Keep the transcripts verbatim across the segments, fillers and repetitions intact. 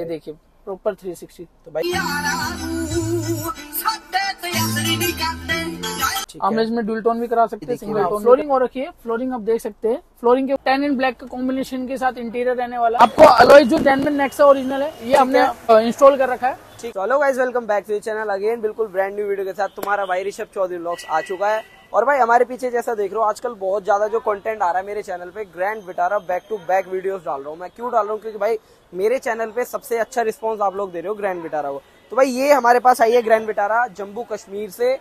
ये देखिए proper three sixty. तो भाई हम इसमें डुअल टोन भी करा सकते हैं, सिंगल टोन। फ्लोरिंग और रखिए, फ्लोरिंग आप देख सकते हैं, फ्लोरिंग के टैन एंड ब्लैक का कॉम्बिनेशन के साथ इंटीरियर रहने वाला। आपको अलॉय जो टैन में नेक्सा ओरिजिनल है ये हमने इंस्टॉल कर रखा है। ठीक, चलो guys welcome back to channel again, बिल्कुल ब्रांड न्यू वीडियो के साथ तुम्हारा भाई ऋषभ चौधरी व्लॉग्स आ चुका है। और भाई हमारे पीछे जैसा देख रहे हो आजकल बहुत ज्यादा जो कंटेंट आ रहा है मेरे चैनल पे, Grand Vitara back to back videos डाल रहा हूँ। मैं क्यों डाल रहा हूँ? क्योंकि भाई मेरे चैनल पे सबसे अच्छा रिस्पांस आप लोग दे रहे हो ग्रैंड विटारा को। तो भाई ये हमारे पास आई है ग्रैंड विटारा जम्मू कश्मीर से।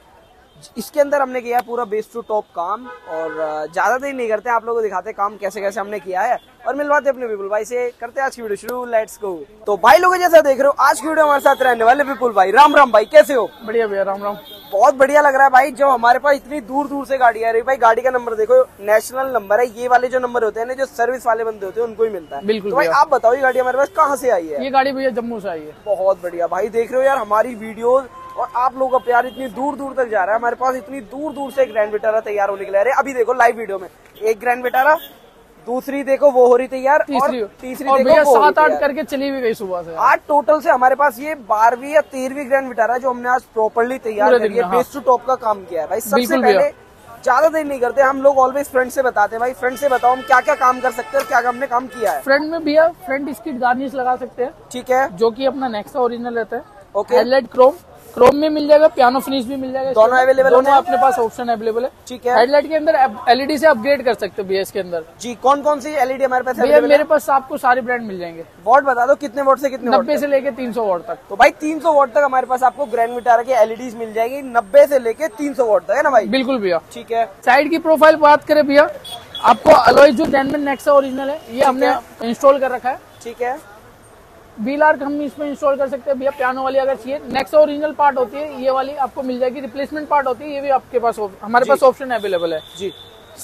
इसके अंदर हमने किया पूरा बेस टू टॉप काम, और ज्यादा देर नहीं करते, आप लोगों को दिखाते काम कैसे कैसे हमने किया है और मिलवाते अपने विपुल भाई से। करते आज की वीडियो शुरू, लेट्स गो। तो भाई लोगों जैसा देख रहे हो आज की वीडियो हमारे साथ रहने वाले विपुल भाई। राम राम भाई, कैसे हो? बढ़िया भैया, राम राम। बहुत बढ़िया लग रहा है भाई, जब हमारे पास इतनी दूर दूर से गाड़ी आ रही है। भाई गाड़ी का नंबर देखो, नेशनल नंबर है। ये वाले जो नंबर होते हैं ना, जो सर्विस वाले बंदे होते हैं उनको ही मिलता है। बिल्कुल। तो भाई आप बताओ ये गाड़ी हमारे पास कहाँ से आई है? ये गाड़ी भैया जम्मू से आई है। बहुत बढ़िया भाई, देख रहे हो यार हमारी वीडियो और आप लोगों का प्यार इतनी दूर दूर तक जा रहा है। हमारे पास इतनी दूर दूर से ग्रैंड विटारा तैयार होने के लिए। अभी देखो लाइव वीडियो में एक ग्रैंड विटारा, दूसरी देखो वो हो रही तैयार, तीसरी और तीसरी और देखो सात आठ करके चली भी गई सुबह से। आज टोटल से हमारे पास ये बारहवीं या तेरहवीं ग्रैंड विटारा जो हमने आज प्रॉपर्ली तैयार करी है, बेस टू टॉप का काम किया है। भाई सबसे पहले ज्यादा देर नहीं करते, हम लोग ऑलवेज फ्रेंड से बताते हैं। भाई फ्रेंड से बताओ हम क्या क्या काम कर सकते हैं, क्या क्या हमने काम किया है। फ्रेंड में भी फ्रेंड इसकी गार्निश लगा सकते हैं, ठीक है, जो की अपना नेक्सा ओरिजिनल रहता है। ओके, हाइलाइट क्रोम, क्रोम में मिल जाएगा, पियानो फिनिश भी मिल जाएगा, दोनों अवेलेबल, दोनों अपने पास ऑप्शन अवेलेबल है। ठीक है, हेडलाइट के अंदर एलईडी से अपग्रेड कर सकते हो भैया इसके अंदर। जी, कौन कौन सी एलईडी हमारे पास है? मेरे पास आपको सारे ब्रांड मिल जाएंगे। वॉट बता दो, कितने वॉट से कितने? नब्बे से लेके तीन सौ वॉट तक। तो भाई तीन सौ वॉट तक हमारे पास आपको ग्रैंड विटारा की एलईडी मिल जाएगी, नब्बे से लेके तीन सौ वॉट तक, है ना भाई? बिल्कुल भैया। ठीक है, साइड की प्रोफाइल बात करें भैया, आपको अलॉय जो ग्रैंड नेक्सा ओरिजिनल है ये हमने इंस्टॉल कर रखा है। ठीक है, बीलार्क हम इसमें इंस्टॉल कर सकते हैं भैया। पियानो वाली अगर चाहिए, नेक्सा ओरिजिनल पार्ट होती है, ये वाली आपको मिल जाएगी। रिप्लेसमेंट पार्ट होती है, ये भी आपके पास, हमारे पास ऑप्शन अवेलेबल है। जी,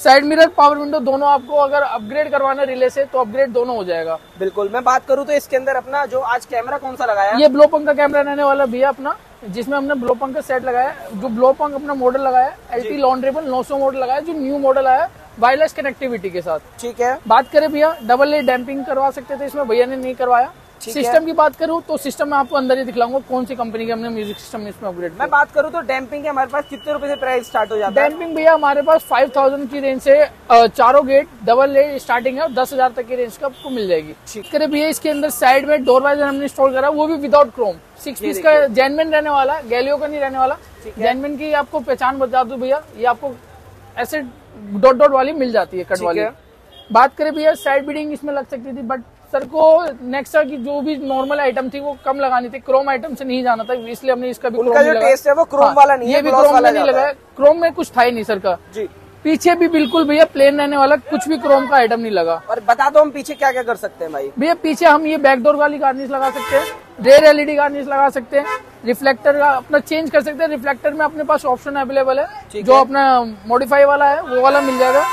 साइड मिरर, पावर विंडो, दोनों आपको अगर अपग्रेड करवाना रिले से तो अपग्रेड दोनों हो जाएगा। बिल्कुल। मैं बात करूँ तो इसके अंदर अपना जो आज कैमरा कौन सा लगाया? ये ब्लोपंक का कैमरा रहने वाला भैया अपना, जिसमें हमने ब्लोपंक का सेट लगाया, जो ब्लोपंक अपना मॉडल लगाया एलटी लॉन्ड्रेबल नौ सौ मॉडल लगाया, जो न्यू मॉडल आया वायरलेस कनेक्टिविटी के साथ। ठीक है, बात करें भैया डबल ए डैम्पिंग करवा सकते थे इसमें, भैया ने नहीं करवाया। सिस्टम की बात करूँ तो सिस्टम में आपको अंदर ही दिखलाऊंगा कौन सी कंपनी के हमने म्यूजिक सिस्टम इसमें अपग्रेड। मैं बात करूँ तो डैम्पिंग के हमारे पास कितने रुपए से प्राइस स्टार्ट हो जाता है? डैम्पिंग भैया हमारे पास पाँच हज़ार की रेंज से चारों गेट डबल ए स्टार्टिंग है, दस हजार तक की रेंज का आपको मिल जाएगी। ठीक है भैया, इसके अंदर साइड में डोर वाइजर हमने इंस्टॉल करा, वो भी विदाउट क्रोम, सिक्स पीस का जेनमेन रहने वाला, गैलियो का नहीं रहने वाला। जेनमेन की आपको पहचान बता दो भैया, ये आपको ऐसे डॉट डॉट वाली मिल जाती है, कट वाली। बात करें भैया साइड बीडिंग इसमें लग सकती थी, बट सर को नेक्सा की जो भी नॉर्मल आइटम थी वो कम लगानी थी, क्रोम आइटम से नहीं जाना था, इसलिए हमने इसका भी उनका जो टेस्ट है वो क्रोम वाला नहीं है, ये भी क्रोम वाला नहीं लगाया। क्रोम में कुछ था ही नहीं सर का। जी, पीछे भी बिल्कुल भैया प्लेन रहने वाला, कुछ भी क्रोम का आइटम नहीं लगा। और बता दो हम पीछे क्या क्या कर सकते हैं भाई? भैया पीछे हम ये बैकडोर वाली गार्निश लगा सकते हैं, रेयर एलईडी गार्निश लगा सकते हैं, रिफ्लेक्टर का अपना चेंज कर सकते हैं। रिफ्लेक्टर में अपने पास ऑप्शन अवेलेबल है, जो अपना मॉडिफाई वाला है वो वाला मिल जाएगा,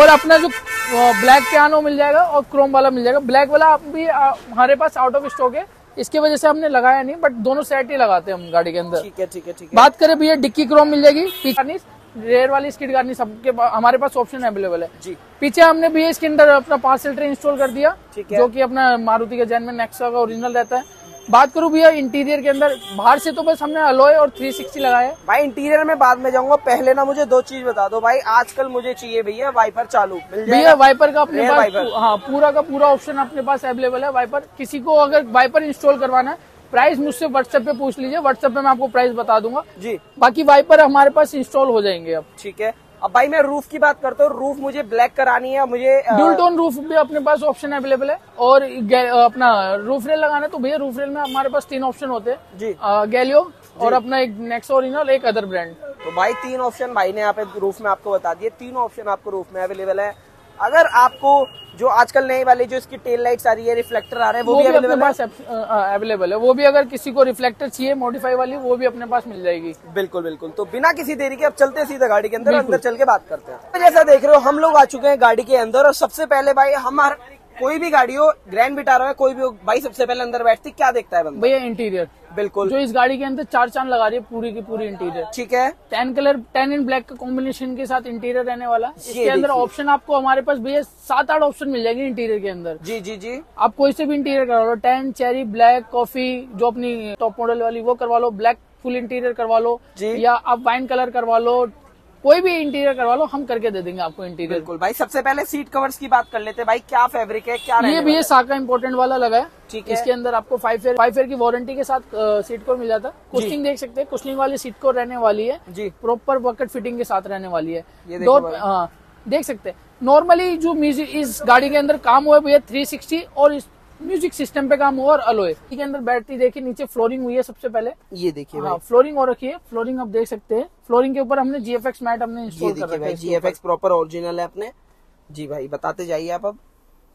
और अपना जो ब्लैक पियानो मिल जाएगा और क्रोम वाला मिल जाएगा। ब्लैक वाला आप भी हमारे पास आउट ऑफ स्टॉक है, इसकी वजह से हमने लगाया नहीं, बट दोनों सेट ही लगाते हैं हम गाड़ी के अंदर। ठीक है, ठीक है, ठीक है। बात करें भैया डिक्की क्रोम मिल जाएगी, गार्निश रेयर वाली स्किड गार्निश सबके हमारे पास ऑप्शन अवेलेबल है। जी, पीछे हमने भैया इसके अंदर अपना पार्सल ट्रे इंस्टॉल कर दिया, जो की अपना मारुति का जेनमेन नेक्सा का ओरिजिनल रहता है। बात करूं भैया इंटीरियर के अंदर, बाहर से तो बस हमने अलॉय और तीन सौ साठ लगाया है। भाई इंटीरियर में बाद में जाऊंगा, पहले ना मुझे दो चीज बता दो भाई, आजकल मुझे चाहिए भैया वाइपर चालू, भैया वाइपर का अपने पास, हाँ पूरा का पूरा ऑप्शन अपने पास अवेलेबल है। वाइपर किसी को अगर वाइपर इंस्टॉल करवाना है, प्राइस मुझसे व्हाट्सएप पे पूछ लीजिए, व्हाट्सएप पे मैं आपको प्राइस बता दूंगा। जी, बाकी वाइपर हमारे पास इंस्टॉल हो जाएंगे अब। ठीक है, अब भाई मैं रूफ की बात करता हूँ, रूफ मुझे ब्लैक करानी है, मुझे ड्यूल टोन रूफ भी अपने पास ऑप्शन अवेलेबल है, और अपना रूफ रेल लगाना है तो भैया रूफ रेल में हमारे पास तीन ऑप्शन होते हैं। जी, गैलियो और अपना एक नेक्सा ओरिजिनल, एक अदर ब्रांड। तो भाई तीन ऑप्शन भाई ने यहाँ पे रूफ में आपको बता दिए, तीन ऑप्शन आपको रूफ में अवेलेबल है। अगर आपको जो आजकल नए वाले जो इसकी टेल लाइट्स आ रही है, रिफ्लेक्टर आ रहे हैं, वो, वो भी अपने पास अवेलेबल है। वो भी अगर किसी को रिफ्लेक्टर चाहिए मॉडिफाई वाली, वो भी अपने पास मिल जाएगी। बिल्कुल बिल्कुल। तो बिना किसी देरी के अब चलते हैं सीधा गाड़ी के अंदर, अंदर चल के बात करते हैं। जैसा देख रहे हो हम लोग आ चुके हैं गाड़ी के अंदर, और सबसे पहले भाई हमारे कोई भी गाड़ी हो, ग्रैंड विटारा है कोई भी हो, भाई सबसे पहले अंदर बैठती क्या देखता है बंदा? भैया इंटीरियर, बिल्कुल जो इस गाड़ी के अंदर चार चांद लगा रही है पूरी की पूरी इंटीरियर। ठीक है, tan colour tan and black का कॉम्बिनेशन के साथ इंटीरियर रहने वाला। इसके अंदर ऑप्शन आपको हमारे पास भैया सात आठ ऑप्शन मिल जाएगी इंटीरियर के अंदर। जी जी जी, आप कोई से भी इंटीरियर करवा लो, टेन, चेरी, ब्लैक, कॉफी, जो अपनी टॉप मॉडल वाली वो करवा लो, ब्लैक फुल इंटीरियर करवा लो, या आप वाइन कलर करवा लो, कोई भी इंटीरियर करवा लो, हम करके दे देंगे आपको इंटीरियर। बिल्कुल भाई, सबसे पहले सीट कवर्स की बात कर लेते हैं भाई, क्या फैब्रिक है क्या? ये भी ये साका इम्पोर्टेंट वाला लगा है। ठीक है, इसके अंदर आपको फाइव ईयर फाइव ईयर की वारंटी के साथ आ, सीट कवर मिल जाता है। कुशनिंग देख सकते हैं, कुशनिंग वाली सीट कवर रहने वाली है जी, प्रॉपर बकेट फिटिंग के साथ रहने वाली है। हाँ देख सकते हैं, नॉर्मली जो म्यूजिक इस गाड़ी के अंदर काम हुआ है थ्री सिक्सटी और म्यूजिक सिस्टम पे काम हुआ और अलोय। इसके अंदर बैठती देखिए नीचे फ्लोरिंग हुई है, सबसे पहले ये देखिए। हाँ, फ्लोरिंग और रखी है, फ्लोरिंग आप देख सकते हैं, फ्लोरिंग के ऊपर हमने जीएफएक्स मैट हमने इंस्टॉल कर रखा है। जीएफएक्स प्रॉपर ओरिजिनल है अपने। जी भाई, बताते जाइए आप अब।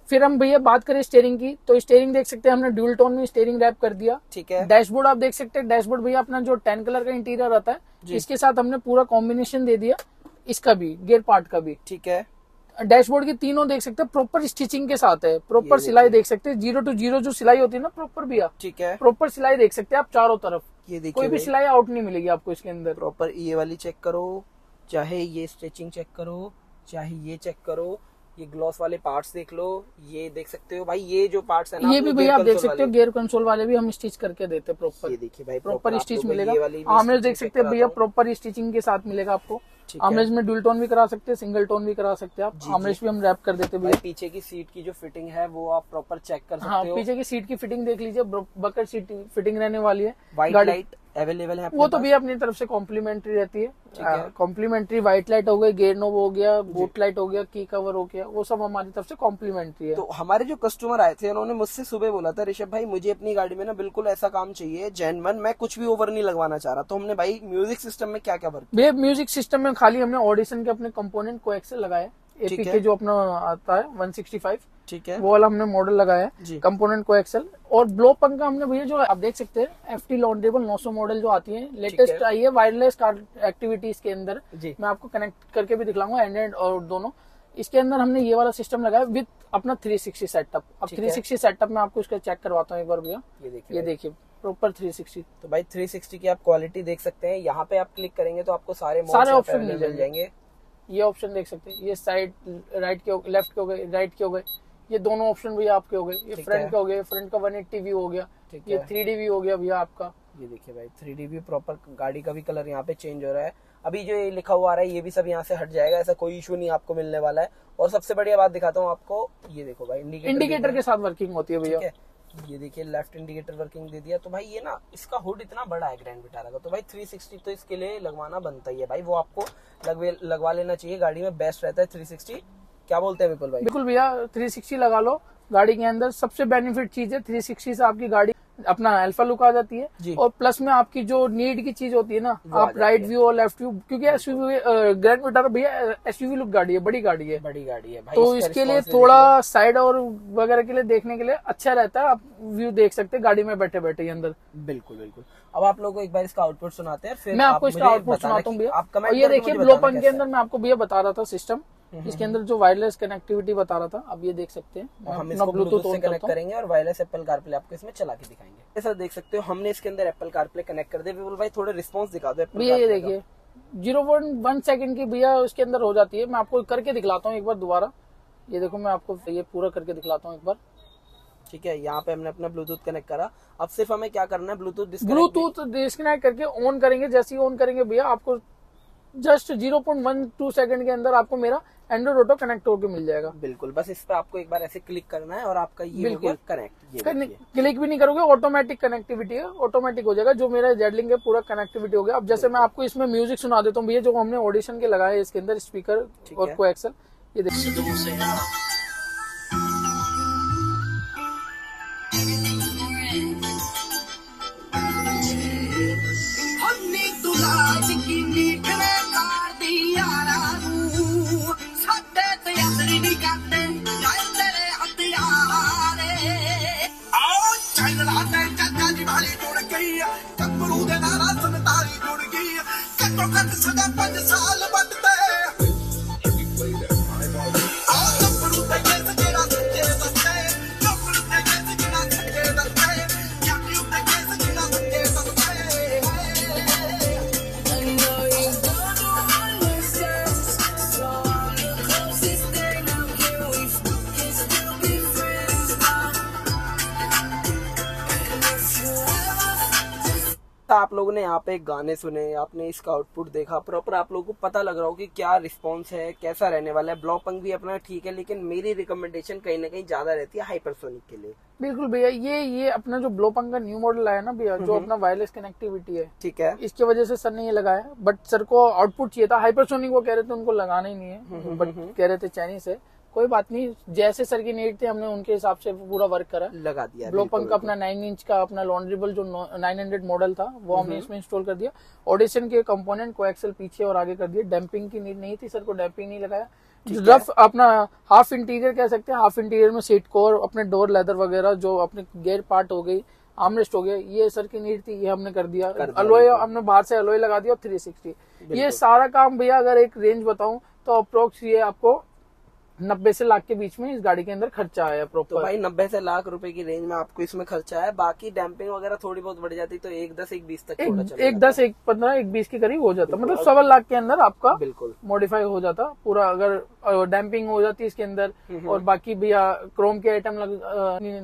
फिर हम भैया बात करें स्टेयरिंग की, तो स्टेयरिंग देख सकते हैं हमने ड्यूल टोन में स्टेयरिंग रैप कर दिया। ठीक है, डैशबोर्ड आप देख सकते हैं, डैशबोर्ड भैया अपना जो टेन कलर का इंटीरियर रहता है इसके साथ हमने पूरा कॉम्बिनेशन दे दिया, इसका भी गियर पार्ट का भी। ठीक है, डैशबोर्ड के तीनों देख सकते हैं प्रॉपर स्टिचिंग के साथ है, प्रॉपर सिलाई देख सकते हैं, जीरो टू जीरो जो सिलाई होती है ना प्रॉपर भी। ठीक है, प्रॉपर सिलाई देख सकते हैं आप चारों तरफ, ये देखिए कोई भी सिलाई आउट नहीं मिलेगी आपको इसके अंदर। प्रॉपर ये वाली चेक करो, चाहे ये स्टिचिंग चेक करो, चाहे ये चेक करो, ये ग्लॉस वाले पार्ट्स देख लो, ये देख सकते हो भाई, ये जो पार्ट्स है ना ये भी भैया आप देख सकते हो, गियर कंसोल वाले भी हम स्टिच करके देते हैं प्रॉपर। ये देखिए भाई, प्रॉपर स्टिच मिलेगा, आर्मरेस्ट देख सकते हैं भैया प्रॉपर स्टिचिंग के साथ मिलेगा आपको। आर्मरेस्ट में डुअल टोन भी करा सकते हैं, सिंगल टोन भी करा सकते हैं आप, आर्मरेस्ट भी हम रैप कर देते हैं। पीछे की सीट की जो फिटिंग है वो आप प्रॉपर चेक कर सकते हो। हाँ, पीछे की सीट की फिटिंग देख लीजिए, बकेट सीट फिटिंग रहने वाली है। व्हाइट लाइट अवेलेबल है, वो तो भी अपनी तरफ से कॉम्प्लीमेंट्री रहती है। कॉम्प्लीमेंट्री व्हाइट लाइट हो गई, गेयर नोब हो गया, बूट लाइट हो गया, की कवर हो गया, वो सब हमारी तरफ से कॉम्प्लीमेंट्री है। तो हमारे जो कस्टमर आए थे उन्होंने मुझसे सुबह बोला था, ऋषभ भाई मुझे अपनी गाड़ी में ना बिल्कुल ऐसा काम चाहिए जेन्युइन, मैं कुछ भी ओवर नहीं लगवाना चाह रहा, तो हमने भाई म्यूजिक सिस्टम में क्या क्या भरा? भैया म्यूजिक सिस्टम में खाली हमने ऑडिसन के अपने कंपोनेंट को एक्सेल लगाए, एपी के जो अपना आता है वन सिक्सटी फाइव। ठीक है, वो वाला हमने मॉडल लगाया है कंपोनेंट को एक्सेल। और ब्लोपंक का हमने भैया जो आप देख सकते हैं एफ टी लॉन्ड्रेबल नौ सौ मॉडल जो आती है लेटेस्ट आई है वायरलेस कार एक्टिविटीज के अंदर, मैं आपको कनेक्ट करके भी दिखलाऊंगा एंड्रॉइड और दोनों। इसके अंदर हमने ये वाला सिस्टम लगाया विद अपना थ्री सिक्सटी सेटअप। अब थ्री सिक्सटी सेटअप में आपको इसका चेक करवाता हूँ एक बार भैया, ये देखिए प्रॉपर थ्री सिक्सटी। तो भाई थ्री सिक्सटी की आप क्वालिटी देख सकते हैं, यहाँ पे आप क्लिक करेंगे तो आपको सारे सारे ऑप्शन मिल जाएंगे। ये ऑप्शन देख सकते हैं, ये साइड राइट के हो गए, लेफ्ट के हो गए, राइट के हो गए, ये दोनों ऑप्शन भैया आपके हो गए। ये फ्रंट का हो गया, फ्रंट का वन एटी व्यू हो गया, ये थ्री डी व्यू हो गया भैया आपका। ये देखिए भाई थ्री डी व्यू प्रॉपर, गाड़ी का भी कलर यहाँ पे चेंज हो रहा है। अभी जो ये लिखा हुआ आ रहा है ये भी सब यहाँ से हट जाएगा, ऐसा कोई इशू नहीं आपको मिलने वाला है। और सबसे बढ़िया बात दिखाता हूँ आपको, ये देखो भाई इंडिकेटर के साथ वर्किंग होती है भैया, ये देखिए लेफ्ट इंडिकेटर वर्किंग दे दिया। तो भाई ये ना इसका हुड इतना बड़ा है ग्रैंड विटारा का, तो भाई थ्री सिक्सटी तो इसके लिए लगवाना बनता ही है भाई, वो आपको लगवे लगवा लेना चाहिए, गाड़ी में बेस्ट रहता है थ्री सिक्सटी। क्या बोलते हैं बिल्कुल भाई? बिल्कुल भैया थ्री सिक्सटी लगा लो गाड़ी के अंदर, सबसे बेनिफिट चीज है थ्री सिक्सटी से आपकी गाड़ी अपना अल्फा लुक आ जाती है, और प्लस में आपकी जो नीड की चीज होती है ना आप राइट व्यू और लेफ्ट व्यू, क्योंकि एसयूवी ग्रैंड विटारा भैया एसयूवी लुक गाड़ी है, बड़ी गाड़ी है, बड़ी गाड़ी है भाई, तो इसके लिए थोड़ा साइड और वगैरह के लिए देखने के लिए अच्छा रहता है, आप व्यू देख सकते हैं गाड़ी में बैठे बैठे अंदर। बिल्कुल बिल्कुल, अब आप लोगों को एक बार इसका आउटपुट सुनाते हैं, फिर मैं आपको इसका आउटपुट सुनाता हूँ भैया। ये देखिए ब्लोपंक के अंदर मैं आपको भैया बता रहा था सिस्टम, इसके अंदर जो वायरलेस कनेक्टिविटी बता रहा था, अब ये देख सकते हैं हम इसको ब्लूटूथ से कनेक्ट करेंगे और वायरलेस एप्पल कारप्ले आपको इसमें चला के दिखाएंगे। ऐसा देख सकते हो हमने इसके अंदर एप्पल कारप्ले कनेक्ट कर दिया। विपुल भाई थोड़ा रिस्पांस दिखा दो भैया, ये देखिए जीरो पॉइंट वन सेकंड की भैया उसके अंदर हो जाती है। मैं आपको करके दिखलाता हूँ एक बार दोबारा, ये देखो मैं आपको ये पूरा करके दिखलाता हूँ एक बार। ठीक है, यहाँ पे हमने अपना ब्लूटूथ कनेक्ट करा, अब सिर्फ हमें क्या करना है ब्लूटूथ डिस्कनेक्ट ब्लूटूथ डिस्कनेक्ट करके ऑन करेंगे। जैसे ही ऑन करेंगे भैया आपको just zero point one two second के अंदर आपको मेरा एंड्रॉइड ऑटो कनेक्ट होकर मिल जाएगा। बिल्कुल, बस इस पर आपको एक बार ऐसे क्लिक करना है और आपका ये कनेक्ट, ये क्लिक भी नहीं करोगे ऑटोमेटिक कनेक्टिविटी है, ऑटोमेटिक हो जाएगा। जो मेरा जेडलिंग है पूरा कनेक्टिविटी हो गया। अब जैसे मैं आपको इसमें म्यूजिक सुना देता हूँ भैया जो हमने ऑडिशन के लगाया है इसके अंदर स्पीकर और को एक्सल, ये देखिए लगता है आप लोगों ने यहाँ पे गाने सुने, आपने इसका आउटपुट देखा, प्रॉपर आप लोगों को पता लग रहा हो कि क्या रिस्पॉन्स है, कैसा रहने वाला है। ब्लॉपंक भी अपना ठीक है, लेकिन मेरी रिकमेंडेशन कहीं ना कहीं ज्यादा रहती है हाइपरसोनिक के लिए। बिल्कुल भैया, ये ये अपना जो ब्लॉपंक का न्यू मॉडल आया ना भैया, जो अपना वायरलेस कनेक्टिविटी है, ठीक है, इसकी वजह से सर ने ये लगाया। बट सर को आउटपुट चाहिए था हाइपरसोनिक, वो कह रहे थे उनको लगाना ही नहीं है, बट कह रहे थे चाइनीज है, कोई बात नहीं, जैसे सर की नीड थी हमने उनके हिसाब से पूरा वर्क करा, लगा दिया। ब्लॉपंक का अपना नाइन इंच का अपना लॉन्ड्रेबल जो नौ सौ मॉडल था वो हमने इसमें इंस्टॉल कर दिया। ऑडिसन के कंपोनेंट को एक्सेल पीछे और आगे कर दिया। डैम्पिंग की नीड नहीं थी, सर को डैम्पिंग नहीं लगाया। रफ अपना हाफ इंटीरियर कह सकते हैं, हाफ इंटीरियर में सीट कोर, अपने डोर लेदर वगैरह, जो अपने गेयर पार्ट हो गई, आर्मरेस्ट हो गया, ये सर की नीड थी, ये हमने कर दिया। अलॉय हमने बाहर से अलॉय लगा दिया, थ्री सिक्सटी ये सारा काम भैया। अगर एक रेंज बताऊं तो अप्रोक्स ये आपको नब्बे से लाख के बीच में इस गाड़ी के अंदर खर्चा आया प्रॉपर। तो भाई नब्बे से लाख रुपए की रेंज में आपको इसमें खर्चा आया। बाकी डैम्पिंग वगैरह थोड़ी बहुत बढ़ जाती तो एक दस एक बीस तक एक, चला एक दस एक पंद्रह एक बीस के करीब हो जाता, मतलब सवा लाख के अंदर आपका बिल्कुल मॉडिफाई हो जाता पूरा, अगर डैम्पिंग हो जाती इसके अंदर। और बाकी भैया क्रोम के आइटम,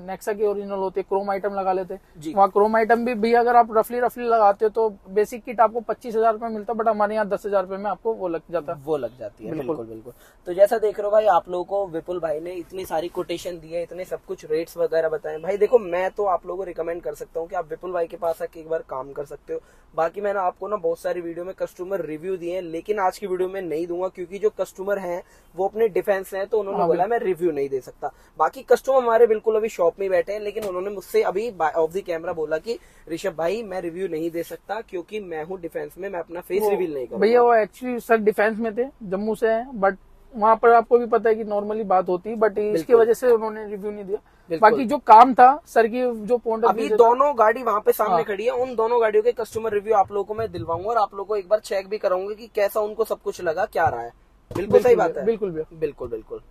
नेक्सा के ओरिजिनल होते, क्रोम आइटम लगा लेते, वहाँ क्रोम आइटम भी भैया अगर आप रफली रफली लगाते हो तो बेसिक किट आपको पच्चीस हजार रूपये मिलता, बट हमारे यहाँ दस हजार रूपये में आपको वो लग जाता वो लग जाती है। बिल्कुल बिल्कुल। तो जैसा देख रहे हो भाई, आप लोगों को विपुल भाई ने इतनी सारी कोटेशन दी है, इतने सब कुछ रेट्स वगैरह बताएं। भाई देखो, मैं तो आप लोगों को रिकमेंड कर सकता हूँ कि आप विपुल भाई के पास आके एक बार काम कर सकते हो। बाकी मैंने आपको ना बहुत सारी वीडियो में कस्टमर रिव्यू दिए हैं, लेकिन आज की वीडियो में नहीं दूंगा, क्योंकि जो कस्टमर हैं वो अपने डिफेंस हैं, तो उन्होंने बोला मैं रिव्यू नहीं दे सकता। बाकी कस्टमर हमारे बिल्कुल अभी शॉप में बैठे हैं, लेकिन उन्होंने मुझसे अभी ऑफ द कैमरा बोला कि ऋषभ भाई मैं रिव्यू नहीं दे सकता क्योंकि मैं हूँ डिफेंस में, मैं अपना फेस रिवील नहीं करूंगा। भैया वो एक्चुअली सर डिफेंस में थे, जम्मू से हैं, बट वहाँ पर आपको भी पता है कि नॉर्मली बात होती है, बट इसकी वजह से उन्होंने रिव्यू नहीं दिया। बाकी जो काम था सर की, जो पॉइंट अभी दोनों गाड़ी वहाँ पे सामने हाँ। खड़ी है, उन दोनों गाड़ियों के कस्टमर रिव्यू आप लोगों को मैं दिलवाऊंगा और आप लोगों को एक बार चेक भी कराऊंगा कि कैसा उनको सब कुछ लगा, क्या रहा है। बिल्कुल सही बात है, बिल्कुल बिल्कुल बिल्कुल।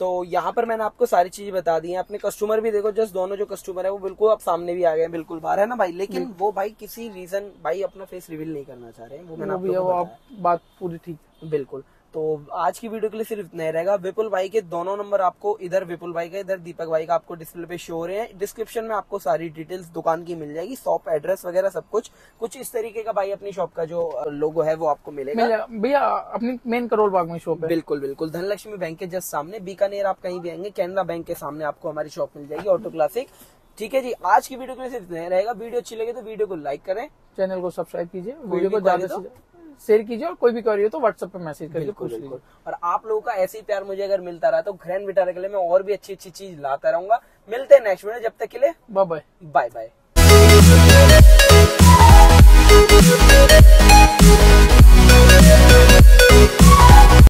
तो यहाँ पर मैंने आपको सारी चीजें बता दी हैं, अपने कस्टमर भी देखो, जस्ट दोनों जो कस्टमर है वो बिल्कुल आप सामने भी आ गए हैं, बिल्कुल बाहर है ना भाई, लेकिन वो भाई किसी रीजन भाई अपना फेस रिवील नहीं करना चाह रहे हैं, वो मैंने बात पूरी ठीक बिल्कुल। तो आज की वीडियो के लिए सिर्फ नहीं रहेगा, विपुल भाई के दोनों नंबर आपको इधर विपुल भाई का इधर दीपक भाई का आपको डिस्प्ले पे शो हो रहे हैं। डिस्क्रिप्शन में आपको सारी डिटेल्स दुकान की मिल जाएगी, शॉप एड्रेस वगैरह सब कुछ। कुछ इस तरीके का भाई अपनी शॉप का जो लोगो है वो आपको मिलेगा भैया, अपनी मेन करोल बाग में शॉप है। बिल्कुल बिल्कुल, धनलक्ष्मी बैंक के जस्ट सामने, बीकानेर आप कहीं भी आएंगे कैनरा बैंक के सामने आपको हमारी शॉप मिल जाएगी, ऑटो क्लासिक। ठीक है जी, आज की वीडियो के लिए सिर्फ नहीं रहेगा, वीडियो अच्छी लगे तो वीडियो को लाइक करें, चैनल को सब्सक्राइब कीजिए, वीडियो को ज्यादा से शेयर कीजिए, और कोई भी क्वेरी हो तो व्हाट्सएप पे मैसेज करिए। बिल्कुल, और आप लोगों का ऐसे ही प्यार मुझे अगर मिलता रहा तो ग्रैंड विटारा के लिए मैं और भी अच्छी अच्छी चीज लाता रहूंगा। मिलते हैं नेक्स्ट वीडियो, जब तक के लिए बाय बाय बाय बाय।